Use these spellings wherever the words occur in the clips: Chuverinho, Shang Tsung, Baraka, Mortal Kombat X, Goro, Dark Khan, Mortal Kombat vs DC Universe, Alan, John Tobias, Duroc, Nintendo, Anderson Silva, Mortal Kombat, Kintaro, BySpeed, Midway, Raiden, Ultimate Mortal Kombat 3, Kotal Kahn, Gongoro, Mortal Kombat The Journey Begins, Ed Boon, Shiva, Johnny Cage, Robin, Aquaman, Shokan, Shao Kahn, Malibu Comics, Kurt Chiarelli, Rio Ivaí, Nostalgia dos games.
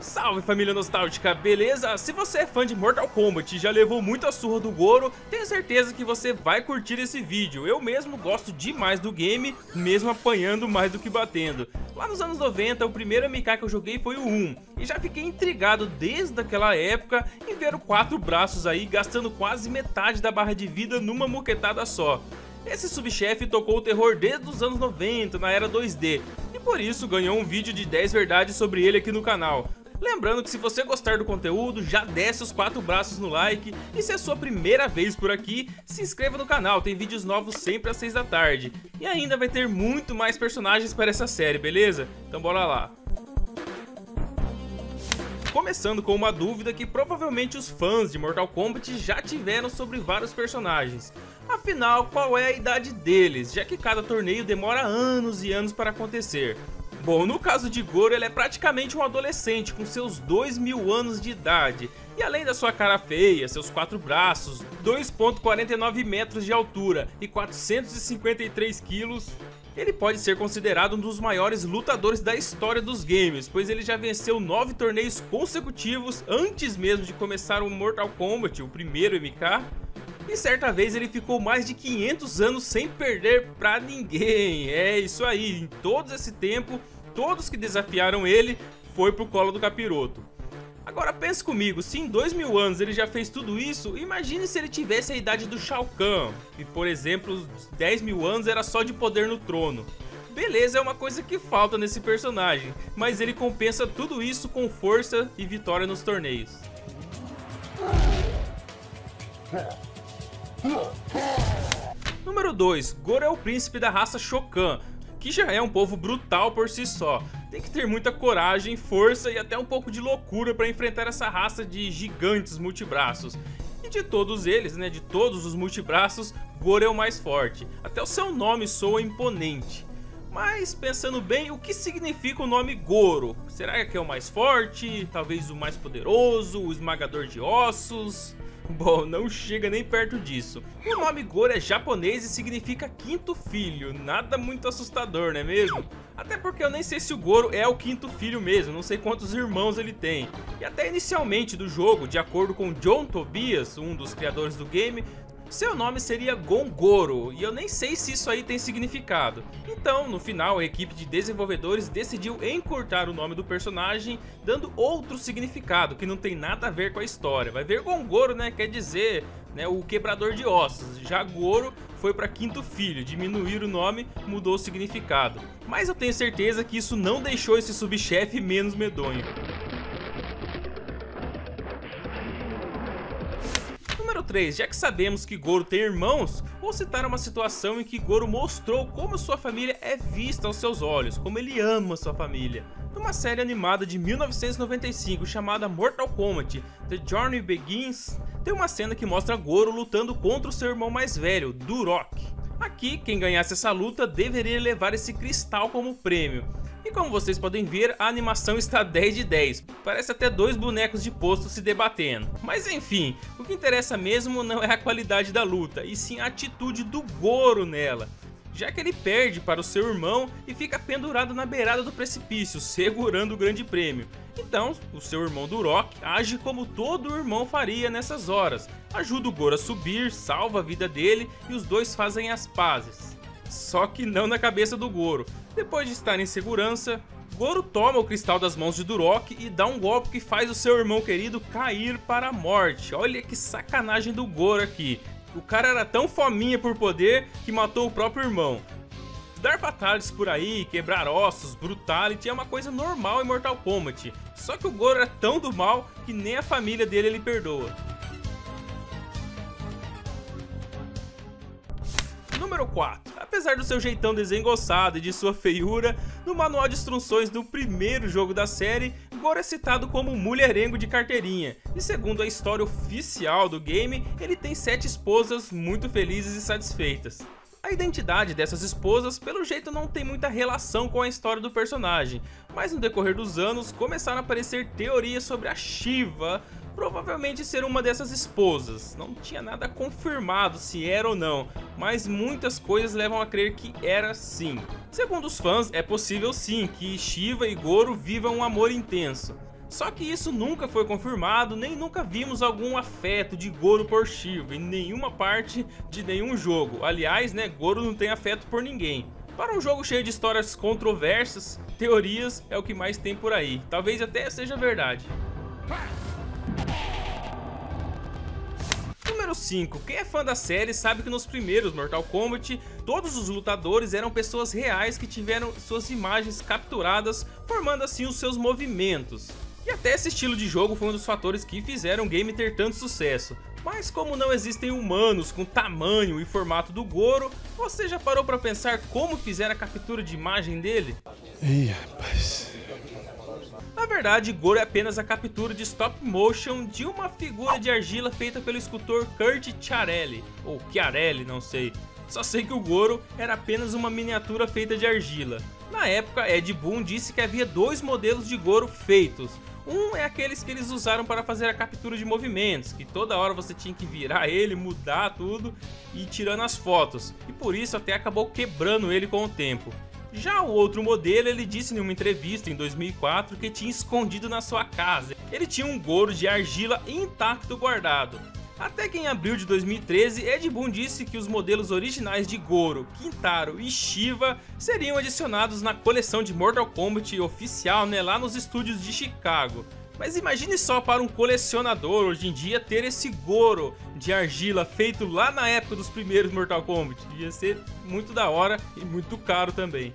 Salve família nostálgica, beleza? Se você é fã de Mortal Kombat e já levou muita surra do Goro, tenho certeza que você vai curtir esse vídeo. Eu mesmo gosto demais do game, mesmo apanhando mais do que batendo. Lá nos anos 90, o primeiro MK que eu joguei foi o 1, e já fiquei intrigado desde aquela época em ver o 4 braços aí gastando quase metade da barra de vida numa moquetada só. Esse subchefe tocou o terror desde os anos 90, na era 2D, e por isso ganhou um vídeo de 10 verdades sobre ele aqui no canal. Lembrando que se você gostar do conteúdo, já desce os 4 braços no like, e se é sua primeira vez por aqui, se inscreva no canal, tem vídeos novos sempre às 6 da tarde. E ainda vai ter muito mais personagens para essa série, beleza? Então bora lá! Começando com uma dúvida que provavelmente os fãs de Mortal Kombat já tiveram sobre vários personagens. Afinal, qual é a idade deles, já que cada torneio demora anos e anos para acontecer? Bom, no caso de Goro, ele é praticamente um adolescente com seus 2.000 anos de idade. E além da sua cara feia, seus 4 braços, 2,49 metros de altura e 453 quilos, ele pode ser considerado um dos maiores lutadores da história dos games, pois ele já venceu 9 torneios consecutivos antes mesmo de começar o Mortal Kombat, o primeiro MK. E certa vez ele ficou mais de 500 anos sem perder pra ninguém. É isso aí, em todo esse tempo, todos que desafiaram ele foi pro colo do capiroto. Agora pense comigo, se em 2000 anos ele já fez tudo isso, imagine se ele tivesse a idade do Shao Kahn, que por exemplo, os 10.000 anos era só de poder no trono. Beleza, é uma coisa que falta nesse personagem, mas ele compensa tudo isso com força e vitória nos torneios. Número 2, Goro é o príncipe da raça Shokan, que já é um povo brutal por si só. Tem que ter muita coragem, força e até um pouco de loucura para enfrentar essa raça de gigantes multibraços. E de todos eles, né, de todos os multibraços, Goro é o mais forte. Até o seu nome soa imponente. Mas pensando bem, o que significa o nome Goro? Será que é o mais forte? Talvez o mais poderoso? O esmagador de ossos? Bom, não chega nem perto disso. O nome Goro é japonês e significa quinto filho, nada muito assustador, não é mesmo? Até porque eu nem sei se o Goro é o quinto filho mesmo, não sei quantos irmãos ele tem. E até inicialmente do jogo, de acordo com John Tobias, um dos criadores do game, seu nome seria Gongoro, e eu nem sei se isso aí tem significado. Então, no final, a equipe de desenvolvedores decidiu encurtar o nome do personagem, dando outro significado, que não tem nada a ver com a história. Vai ver, Gongoro, né, quer dizer, né, o quebrador de ossos. Já Goro foi para quinto filho, diminuir o nome, mudou o significado. Mas eu tenho certeza que isso não deixou esse subchefe menos medonho. Número 3, já que sabemos que Goro tem irmãos, vou citar uma situação em que Goro mostrou como sua família é vista aos seus olhos, como ele ama sua família. Numa série animada de 1995 chamada Mortal Kombat The Journey Begins, tem uma cena que mostra Goro lutando contra o seu irmão mais velho, Duroc. Aqui, quem ganhasse essa luta deveria levar esse cristal como prêmio. E como vocês podem ver, a animação está 10 de 10, parece até dois bonecos de posto se debatendo. Mas enfim, o que interessa mesmo não é a qualidade da luta, e sim a atitude do Goro nela. Já que ele perde para o seu irmão e fica pendurado na beirada do precipício, segurando o grande prêmio. Então, o seu irmão Duroc age como todo irmão faria nessas horas. Ajuda o Goro a subir, salva a vida dele e os dois fazem as pazes. Só que não na cabeça do Goro. Depois de estar em segurança, Goro toma o cristal das mãos de Duroc e dá um golpe que faz o seu irmão querido cair para a morte. Olha que sacanagem do Goro aqui. O cara era tão fominha por poder que matou o próprio irmão. Dar fatalities por aí, quebrar ossos, brutality é uma coisa normal em Mortal Kombat. Só que o Goro é tão do mal que nem a família dele ele perdoa. Número 4. Apesar do seu jeitão desengonçado e de sua feiura, no manual de instruções do primeiro jogo da série, Goro é citado como um mulherengo de carteirinha, e segundo a história oficial do game, ele tem 7 esposas muito felizes e satisfeitas. A identidade dessas esposas, pelo jeito, não tem muita relação com a história do personagem, mas no decorrer dos anos começaram a aparecer teorias sobre a Shiva provavelmente ser uma dessas esposas. Não tinha nada confirmado se era ou não, mas muitas coisas levam a crer que era sim. Segundo os fãs, é possível sim que Shiva e Goro vivam um amor intenso. Só que isso nunca foi confirmado, nem nunca vimos algum afeto de Goro por Shiva em nenhuma parte de nenhum jogo. Aliás, né, Goro não tem afeto por ninguém. Para um jogo cheio de histórias controversas, teorias é o que mais tem por aí. Talvez até seja verdade. Número 5. Quem é fã da série sabe que nos primeiros Mortal Kombat, todos os lutadores eram pessoas reais que tiveram suas imagens capturadas, formando assim os seus movimentos. E até esse estilo de jogo foi um dos fatores que fizeram o game ter tanto sucesso. Mas como não existem humanos com tamanho e formato do Goro, você já parou pra pensar como fizeram a captura de imagem dele? Ih, rapaz. Na verdade, Goro é apenas a captura de stop motion de uma figura de argila feita pelo escultor Kurt Chiarelli, ou Chiarelli, não sei. Só sei que o Goro era apenas uma miniatura feita de argila. Na época, Ed Boon disse que havia dois modelos de Goro feitos. Um é aqueles que eles usaram para fazer a captura de movimentos, que toda hora você tinha que virar ele, mudar tudo e ir tirando as fotos, e por isso até acabou quebrando ele com o tempo. Já o outro modelo, ele disse em uma entrevista em 2004 que tinha escondido na sua casa. Ele tinha um Goro de argila intacto guardado. Até que em abril de 2013, Ed Boon disse que os modelos originais de Goro, Kintaro e Shiva seriam adicionados na coleção de Mortal Kombat oficial, né, lá nos estúdios de Chicago. Mas imagine só para um colecionador hoje em dia ter esse Goro de argila feito lá na época dos primeiros Mortal Kombat. Ia ser muito da hora e muito caro também.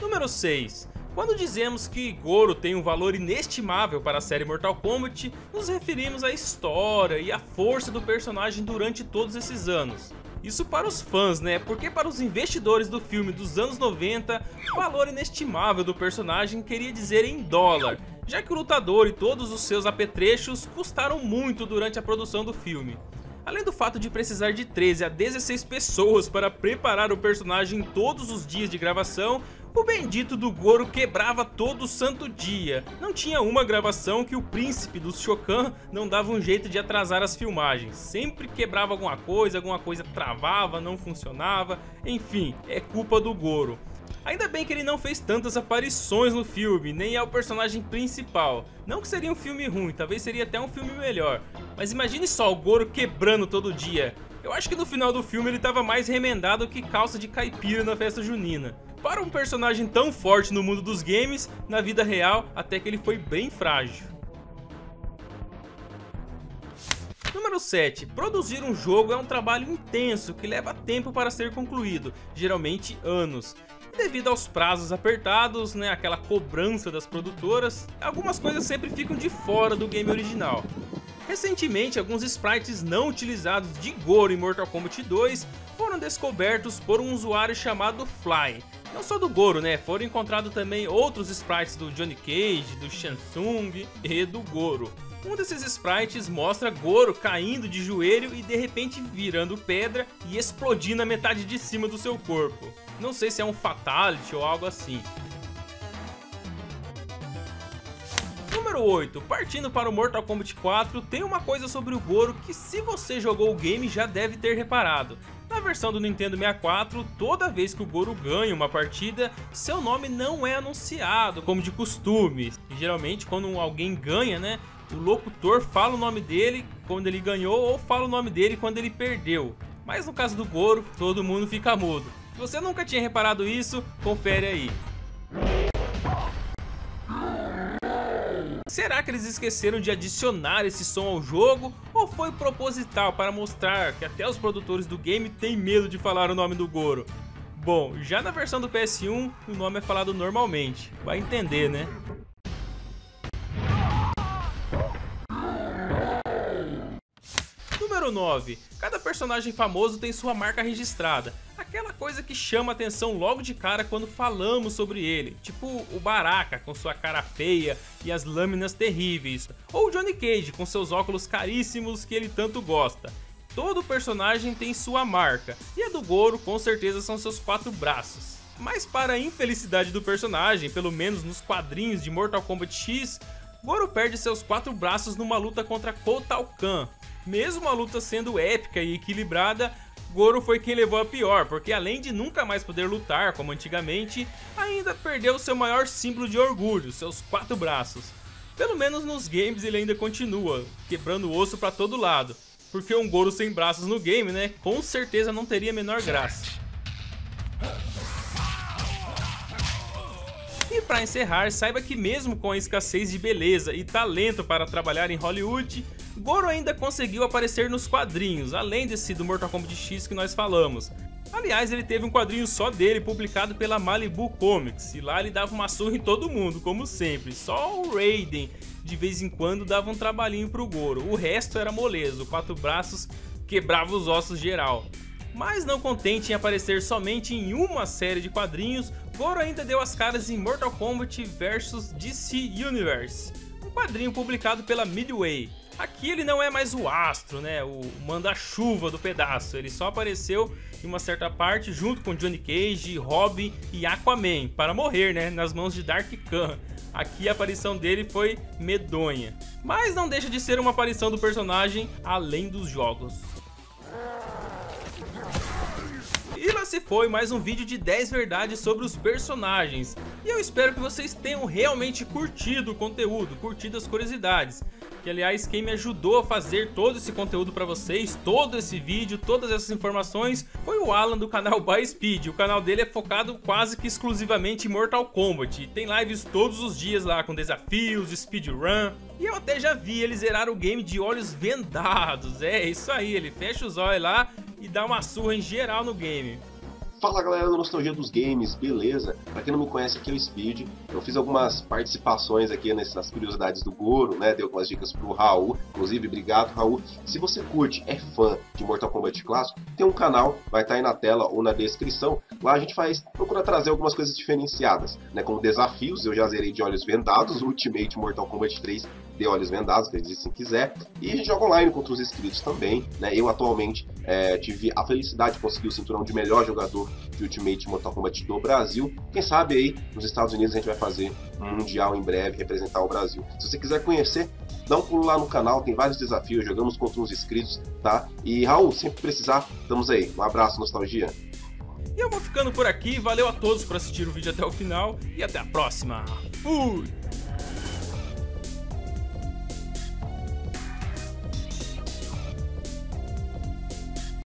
Número 6. Quando dizemos que Goro tem um valor inestimável para a série Mortal Kombat, nos referimos à história e à força do personagem durante todos esses anos. Isso para os fãs, né? Porque para os investidores do filme dos anos 90, o valor inestimável do personagem queria dizer em dólar, já que o lutador e todos os seus apetrechos custaram muito durante a produção do filme. Além do fato de precisar de 13 a 16 pessoas para preparar o personagem todos os dias de gravação, o bendito do Goro quebrava todo santo dia. Não tinha uma gravação que o príncipe do Shokan não dava um jeito de atrasar as filmagens. Sempre quebrava alguma coisa travava, não funcionava. Enfim, é culpa do Goro. Ainda bem que ele não fez tantas aparições no filme, nem é o personagem principal. Não que seria um filme ruim, talvez seria até um filme melhor. Mas imagine só o Goro quebrando todo dia. Eu acho que no final do filme ele estava mais remendado que calça de caipira na festa junina. Para um personagem tão forte no mundo dos games, na vida real até que ele foi bem frágil. Número 7. Produzir um jogo é um trabalho intenso que leva tempo para ser concluído, geralmente anos. E devido aos prazos apertados, né, aquela cobrança das produtoras, algumas coisas sempre ficam de fora do game original. Recentemente, alguns sprites não utilizados de Goro em Mortal Kombat 2 foram descobertos por um usuário chamado Fly. Não só do Goro, né? Foram encontrados também outros sprites do Johnny Cage, do Shang Tsung e do Goro. Um desses sprites mostra Goro caindo de joelho e de repente virando pedra e explodindo a metade de cima do seu corpo. Não sei se é um fatality ou algo assim. Número 8. Partindo para o Mortal Kombat 4, tem uma coisa sobre o Goro que, se você jogou o game, já deve ter reparado. Na versão do Nintendo 64, toda vez que o Goro ganha uma partida, seu nome não é anunciado, como de costume. E, geralmente, quando alguém ganha, né, o locutor fala o nome dele quando ele ganhou ou fala o nome dele quando ele perdeu. Mas no caso do Goro, todo mundo fica mudo. Se você nunca tinha reparado isso, confere aí. Será que eles esqueceram de adicionar esse som ao jogo ou foi proposital para mostrar que até os produtores do game têm medo de falar o nome do Goro? Bom, já na versão do PS1 o nome é falado normalmente, vai entender, né? Número 9. Cada personagem famoso tem sua marca registrada, aquela coisa que chama atenção logo de cara quando falamos sobre ele, tipo o Baraka com sua cara feia e as lâminas terríveis, ou o Johnny Cage com seus óculos caríssimos que ele tanto gosta. Todo personagem tem sua marca, e a do Goro com certeza são seus 4 braços. Mas para a infelicidade do personagem, pelo menos nos quadrinhos de Mortal Kombat X, Goro perde seus 4 braços numa luta contra Kotal Kahn. Mesmo a luta sendo épica e equilibrada, Goro foi quem levou a pior, porque além de nunca mais poder lutar como antigamente, ainda perdeu seu maior símbolo de orgulho, seus 4 braços. Pelo menos nos games ele ainda continua, quebrando o osso pra todo lado, porque um Goro sem braços no game, né, com certeza não teria a menor graça. E pra encerrar, saiba que mesmo com a escassez de beleza e talento para trabalhar em Hollywood, Goro ainda conseguiu aparecer nos quadrinhos, além desse do Mortal Kombat X que nós falamos. Aliás, ele teve um quadrinho só dele publicado pela Malibu Comics, e lá ele dava uma surra em todo mundo, como sempre. Só o Raiden de vez em quando dava um trabalhinho pro Goro, o resto era moleza, o 4 braços quebrava os ossos geral. Mas não contente em aparecer somente em uma série de quadrinhos, Goro ainda deu as caras em Mortal Kombat vs DC Universe, um quadrinho publicado pela Midway. Aqui ele não é mais o astro, né, o manda-chuva do pedaço, ele só apareceu em uma certa parte junto com Johnny Cage, Robin e Aquaman, para morrer, né, nas mãos de Dark Khan. Aqui a aparição dele foi medonha, mas não deixa de ser uma aparição do personagem além dos jogos. E lá se foi mais um vídeo de 10 verdades sobre os personagens, e eu espero que vocês tenham realmente curtido o conteúdo, curtido as curiosidades. Que aliás, quem me ajudou a fazer todo esse conteúdo para vocês, todo esse vídeo, todas essas informações, foi o Alan do canal BySpeed. O canal dele é focado quase que exclusivamente em Mortal Kombat, e tem lives todos os dias lá com desafios, speedrun, e eu até já vi ele zerar o game de olhos vendados. É isso aí, ele fecha os olhos lá e dá uma surra em geral no game. Fala galera da Nostalgia dos Games, beleza? Pra quem não me conhece, aqui é o Speed. Eu fiz algumas participações aqui nessas curiosidades do Goro, né? Dei algumas dicas pro Raul, inclusive, obrigado Raul. Se você curte, é fã de Mortal Kombat clássico, tem um canal, vai estar aí na tela ou na descrição. Lá a gente procura trazer algumas coisas diferenciadas, né? Como desafios, eu já zerei de olhos vendados, Ultimate Mortal Kombat 3 de olhos vendados, acredite se quiser. E a gente joga online contra os inscritos também, né? Eu atualmente tive a felicidade de conseguir o cinturão de melhor jogador de Ultimate Mortal Kombat do Brasil. Quem sabe aí nos Estados Unidos a gente vai fazer um mundial em breve, representar o Brasil. Se você quiser conhecer, dá um pulo lá no canal, tem vários desafios, jogamos contra uns inscritos, tá? E Raul, sempre que precisar, estamos aí. Um abraço, Nostalgia. E eu vou ficando por aqui, valeu a todos por assistir o vídeo até o final e até a próxima. Fui!